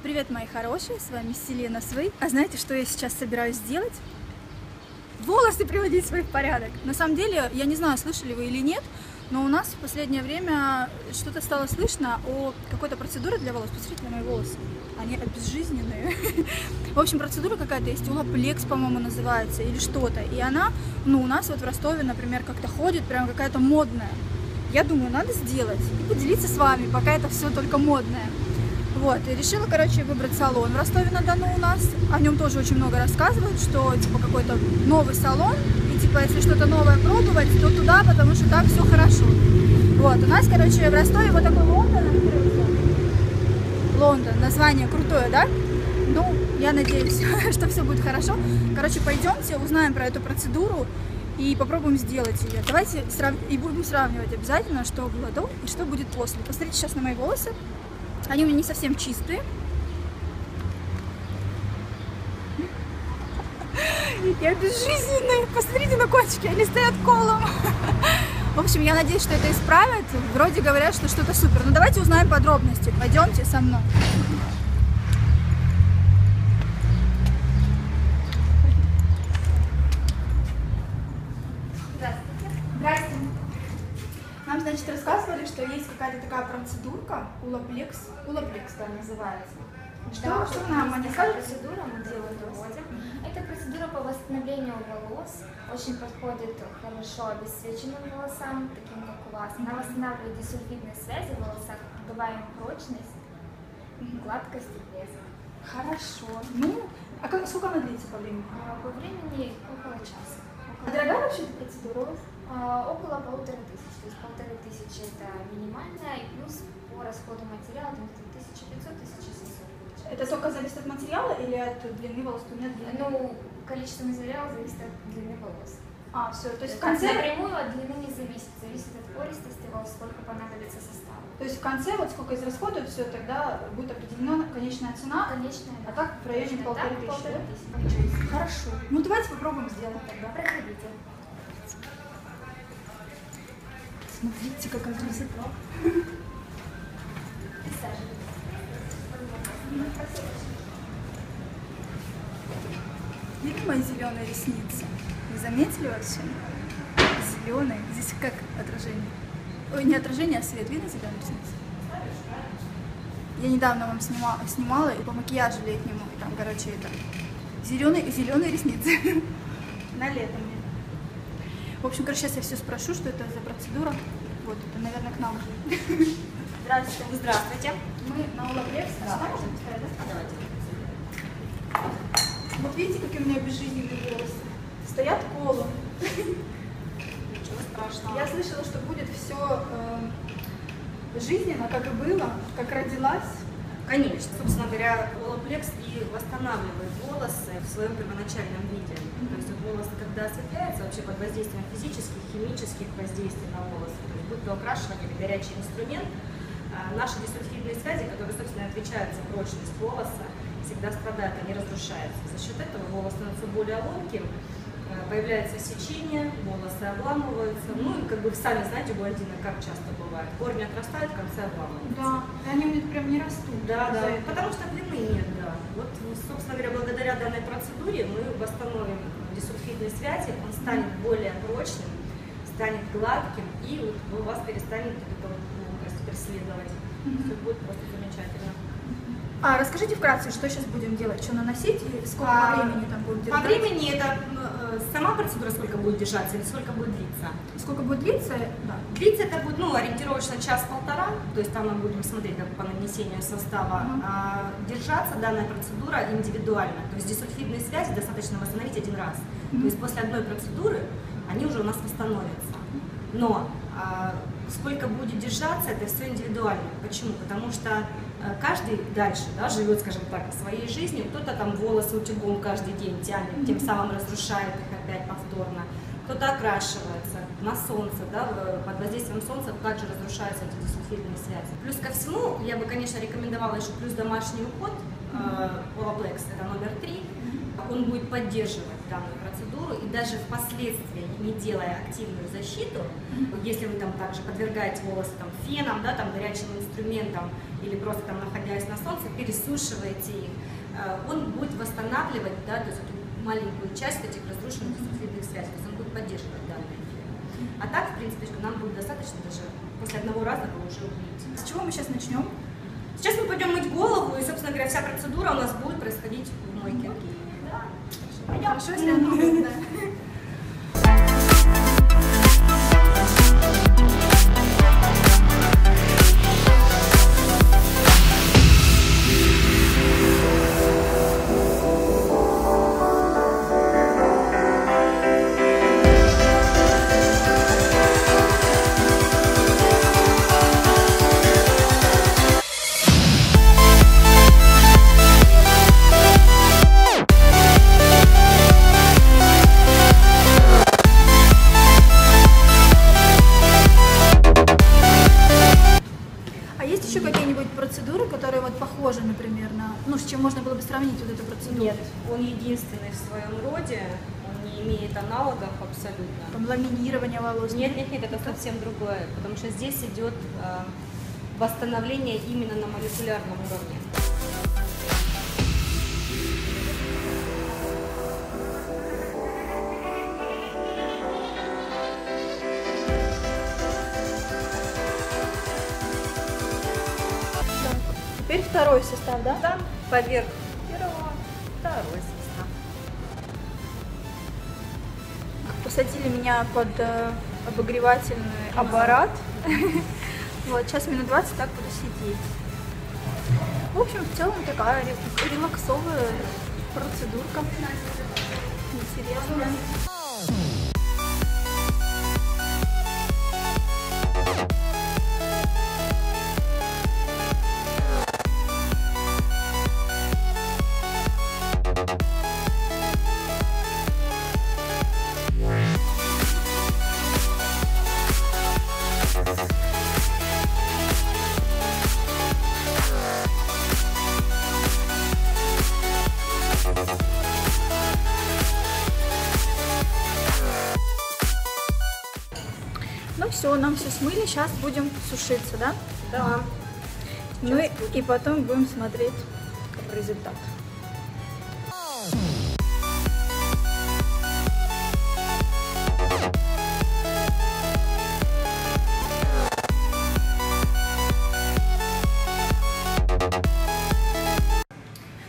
Привет, мои хорошие, с вами Silena Sway. А знаете, что я сейчас собираюсь сделать? Волосы приводить свои в порядок. На самом деле, я не знаю, слышали вы или нет, но у нас в последнее время что-то стало слышно о какой-то процедуре для волос. Посмотрите на мои волосы, они обезжизненные. В общем, процедура какая-то есть, Olaplex, по-моему, называется, или что-то. И она, ну, у нас вот в Ростове, например, как-то ходит, прям какая-то модная. Я думаю, надо сделать и поделиться с вами, пока это все только модное. Вот, и решила, короче, выбрать салон в Ростове-на-Дону у нас. О нем тоже очень много рассказывают, что, типа, какой-то новый салон. И, типа, если что-то новое пробовать, то туда, потому что так все хорошо. Вот, у нас, короче, в Ростове вот такой Лондон открылся. Лондон, название крутое, да? Ну, я надеюсь, что все будет хорошо. Короче, пойдемте, узнаем про эту процедуру и попробуем сделать ее. Давайте и будем сравнивать обязательно, что было до и что будет после. Посмотрите сейчас на мои волосы. Они у меня не совсем чистые. Я безжизненная. Посмотрите на кончики, они стоят колом. В общем, я надеюсь, что это исправит. Вроде говорят, что что-то супер. Но давайте узнаем подробности. Пойдемте со мной. Здравствуйте. Здравствуйте. Нам, значит, рассказывали, что есть какая-то такая процедурка, Olaplex, да, называется. Что нам они скажут? Процедура мы делаем уходим. Это процедура по восстановлению волос. Очень подходит хорошо обесцвеченным волосам, таким как у вас. Она восстанавливает дисульфидные связи в волосах, добавим прочность, гладкость и блеск. Хорошо. Ну, а сколько она длится по времени? По времени около часа. А дорогая вообще эта процедура? Около 1500, то есть 1500 это минимальная, и плюс по расходу материала 1500-1700. Это только зависит от материала или от длины волос? Ну, количество материала зависит от длины волос. А, все, то есть в конце... Напрямую от длины не зависит, зависит от пористости волос, сколько понадобится состава. То есть в конце, вот сколько израсходуют, все, тогда будет определена конечная цена, конечная, а так в районе 1500. Хорошо, ну давайте попробуем сделать тогда. Проходите. Смотрите, какая красота. Видите мои зеленые ресницы? Вы заметили вообще? Зеленые. Здесь как отражение. Ой, не отражение, а свет. Видно зеленые ресницы? Я недавно вам снимала и по макияжу летнему. И там, короче, это зеленые ресницы. На лето. В общем, короче, сейчас я все спрошу, что это за процедура. Вот, это, наверное, к нам уже. Здравствуйте. Здравствуйте. Мы на Olaplex. Да. Давайте. Вот видите, какие у меня безжизненные волосы? Стоят колом. Ничего страшного. Я слышала, что будет все жизненно, как и было, как родилась. Конечно. Собственно говоря, Olaplex и восстанавливает волосы в своем первоначальном виде. То есть волосы, когда осветляются вообще под воздействием физических, химических воздействий на волосы, то есть будь то окрашивание или горячий инструмент, наши дисульфидные связи, которые, собственно, отвечают за прочность волоса, всегда страдают, они разрушаются. За счет этого волос становится более ломким, появляется сечение, волосы обламываются. Ну и, как бы, сами знаете, блондины как часто бывает. Корни отрастают, в конце обламываются. Да, и они у них прям не растут. Да, да, потому что длины нет, да. Вот, собственно говоря, благодаря данной процедуре мы восстановим дисульфидные связи, он станет более прочным, станет гладким, и вот у вас перестанет эту ломкость преследовать. Все будет просто замечательно. А расскажите вкратце, что сейчас будем делать, что наносить и сколько времени там будет держаться? По времени это сама процедура, сколько будет держаться или сколько будет длиться? Сколько будет длиться? Да. Длиться это будет, ну, ориентировочно час-полтора, то есть там мы будем смотреть как по нанесению состава. Держаться данная процедура индивидуально, то есть дисульфидные связи достаточно восстановить один раз. То есть после одной процедуры они уже у нас восстановятся. Но сколько будет держаться, это все индивидуально. Почему? Потому что каждый дальше, да, живет, скажем так, своей жизнью. Кто-то там волосы утюгом каждый день тянет, тем самым разрушает их опять повторно. Кто-то окрашивается на солнце, да, под воздействием солнца также разрушаются эти дисульфидные связи. Плюс ко всему, я бы, конечно, рекомендовала еще плюс домашний уход, Olaplex, это номер 3. он будет поддерживать данную процедуру, и даже впоследствии, не делая активную защиту, если вы там также подвергаете волосы там, феном, да, там, горячим инструментом или просто там, находясь на солнце, пересушиваете их, он будет восстанавливать, да, то есть эту маленькую часть этих разрушенных сосудистых связей, то есть он будет поддерживать данный эфир. А так, в принципе, нам будет достаточно даже после одного раза вы уже увидите. С чего мы сейчас начнем? Сейчас мы пойдем мыть голову, и, собственно говоря, вся процедура у нас будет происходить в мойке. Да. Пойдем. Хорошо, если она... единственный в своем роде, он не имеет аналогов абсолютно. Там ламинирование волос? Нет, нет, нет, это совсем другое, потому что здесь идет восстановление именно на молекулярном уровне. Да. Теперь второй состав, да? Да, поверх первого, второй состав. Посадили меня под обогревательный аппарат. Вот, сейчас минут 20 так буду сидеть. В общем, в целом такая релаксовая процедурка. Интересная. Все, нам все смыли, сейчас будем сушиться, да? Да. Ну и потом будем смотреть результат.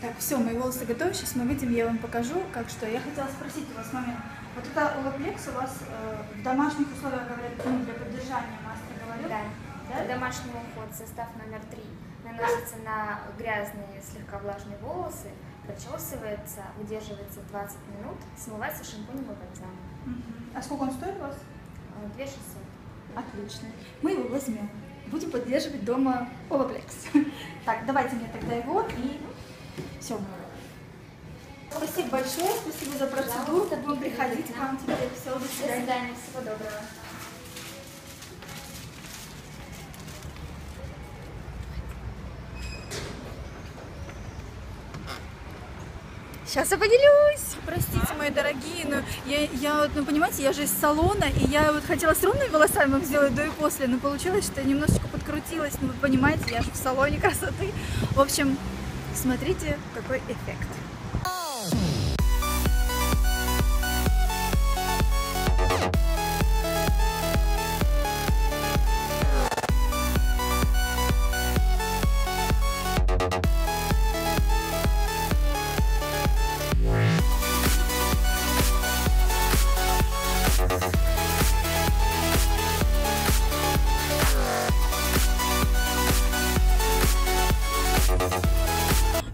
Так, все, мои волосы готовы, сейчас мы выйдем, я вам покажу, как что. Я хотела спросить у вас момент. Вот это Olaplex у вас в домашних условиях, говорят, для поддержания мастер говорил? Да. Да? Домашний уход, состав номер 3, наносится на грязные, слегка влажные волосы, прочесывается, удерживается 20 минут, смывается шампунем и бальзамом. Угу. А сколько он стоит у вас? 2600. Отлично. Мы его возьмем. Будем поддерживать дома Olaplex. Так, давайте мне тогда его и все. Спасибо большое, спасибо за процедуру. Да, будем приходить к вам теперь. Все, до свидания. До свидания, всего доброго. Сейчас я поделюсь. Простите, мои дорогие, но я понимаете, я же из салона, и я вот хотела с ровными волосами вам сделать до и после, но получилось, что я немножечко подкрутилась. Ну, вы понимаете, я же в салоне красоты. В общем, смотрите, какой эффект.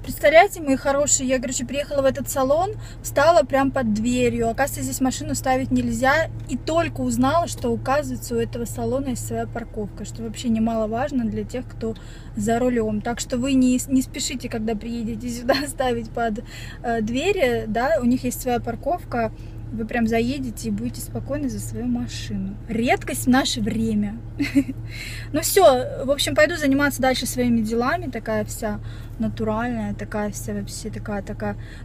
Представляете, мои хорошие, я, короче, приехала в этот салон, встала прям под дверью. Оказывается, здесь машину ставить нельзя. И только узнала, что, оказывается, у этого салона есть своя парковка, что вообще немаловажно для тех, кто за рулем. Так что вы не спешите, когда приедете сюда, ставить под двери, да, у них есть своя парковка. вы прям заедете и будете спокойны за свою машину. Редкость в наше время. Ну все, в общем, пойду заниматься дальше своими делами. Такая вся натуральная, такая вся вообще такая.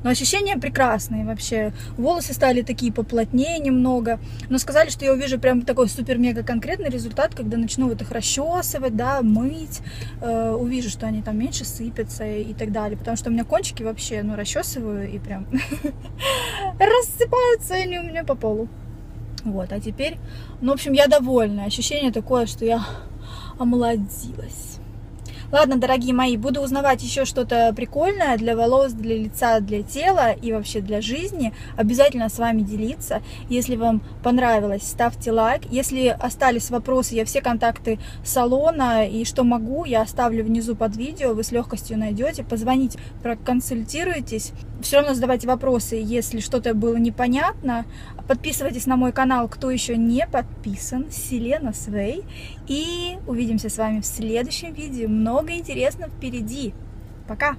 Но ощущения прекрасные вообще. Волосы стали такие поплотнее немного. Но сказали, что я увижу прям такой супер-мега конкретный результат, когда начну вот их расчесывать, да, мыть. Увижу, что они там меньше сыпятся и так далее. Потому что у меня кончики вообще, ну, расчесываю и прям рассыпаются они у меня по полу. Вот, а теперь, ну, в общем, я довольна. Ощущение такое, что я омолодилась. Ладно, дорогие мои, буду узнавать еще что-то прикольное для волос, для лица, для тела и вообще для жизни. Обязательно с вами делиться. Если вам понравилось, ставьте лайк. Если остались вопросы, я все контакты салона и что могу, я оставлю внизу под видео. Вы с легкостью найдете. Позвоните, проконсультируйтесь. Все равно задавайте вопросы, если что-то было непонятно. Подписывайтесь на мой канал, кто еще не подписан. Silena Sway. И увидимся с вами в следующем видео. Много интересного впереди. Пока!